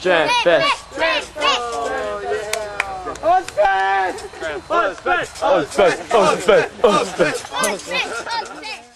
Jam Fest! Jam Fest! Ozzfest! Ozzfest! Ozzfest! Ozzfest! Ozzfest!